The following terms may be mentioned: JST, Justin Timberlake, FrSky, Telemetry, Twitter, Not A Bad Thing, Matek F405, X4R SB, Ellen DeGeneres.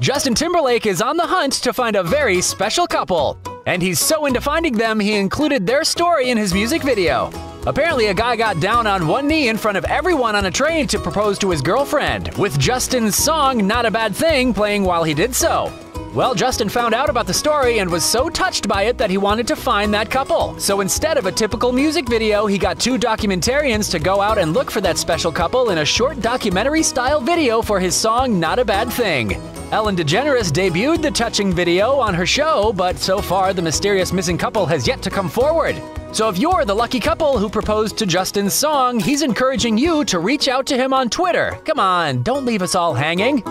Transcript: Justin Timberlake is on the hunt to find a very special couple. And he's so into finding them, he included their story in his music video. Apparently, a guy got down on one knee in front of everyone on a train to propose to his girlfriend, with Justin's song Not A Bad Thing playing while he did so. Well, Justin found out about the story and was so touched by it that he wanted to find that couple. So instead of a typical music video, he got two documentarians to go out and look for that special couple in a short documentary-style video for his song Not A Bad Thing. Ellen DeGeneres debuted the touching video on her show, but so far the mysterious missing couple has yet to come forward. So if you're the lucky couple who proposed to Justin's song, he's encouraging you to reach out to him on Twitter. Come on, don't leave us all hanging.